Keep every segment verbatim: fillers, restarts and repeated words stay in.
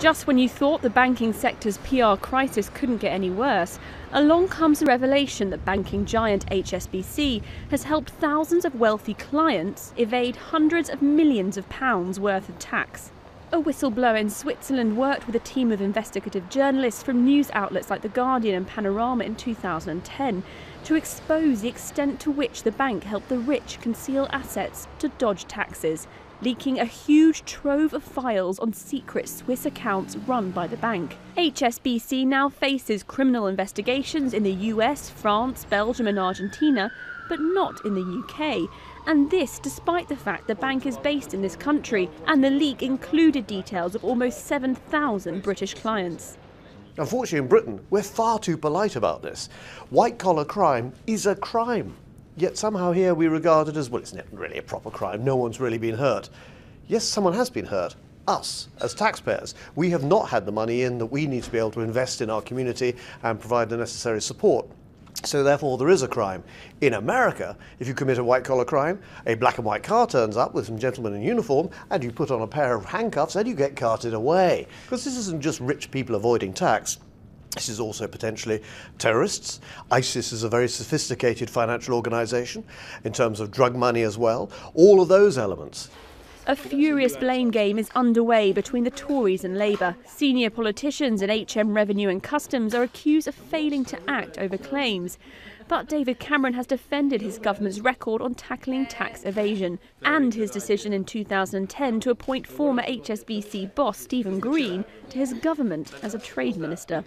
Just when you thought the banking sector's P R crisis couldn't get any worse, along comes a revelation that banking giant H S B C has helped thousands of wealthy clients evade hundreds of millions of pounds worth of tax. A whistleblower in Switzerland worked with a team of investigative journalists from news outlets like The Guardian and Panorama in two thousand ten to expose the extent to which the bank helped the rich conceal assets to dodge taxes, leaking a huge trove of files on secret Swiss accounts run by the bank. H S B C now faces criminal investigations in the U S, France, Belgium and Argentina, but not in the U K. And this despite the fact the bank is based in this country, and the leak included details of almost seven thousand British clients. Unfortunately, in Britain, we're far too polite about this. White-collar crime is a crime. Yet somehow here we regard it as, well, it's not really a proper crime, no one's really been hurt. Yes, someone has been hurt, us, as taxpayers. We have not had the money in that we need to be able to invest in our community and provide the necessary support. So therefore there is a crime. In America, if you commit a white-collar crime, a black and white car turns up with some gentlemen in uniform and you put on a pair of handcuffs and you get carted away. Because this isn't just rich people avoiding tax. This is also potentially terrorists. ISIS is a very sophisticated financial organisation in terms of drug money as well. All of those elements. A furious blame game is underway between the Tories and Labour. Senior politicians at H M Revenue and Customs are accused of failing to act over claims. But David Cameron has defended his government's record on tackling tax evasion and his decision in two thousand ten to appoint former H S B C boss Stephen Green to his government as a trade minister.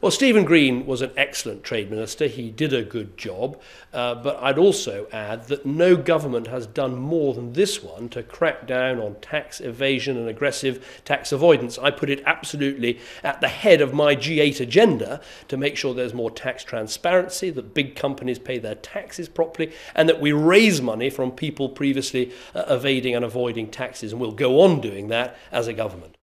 Well, Stephen Green was an excellent trade minister. He did a good job. Uh, but I'd also add that no government has done more than this one to crack down on tax evasion and aggressive tax avoidance. I put it absolutely at the head of my G eight agenda to make sure there's more tax transparency, that big companies pay their taxes properly, and that we raise money from people previously uh, evading and avoiding taxes, and we'll go on doing that as a government.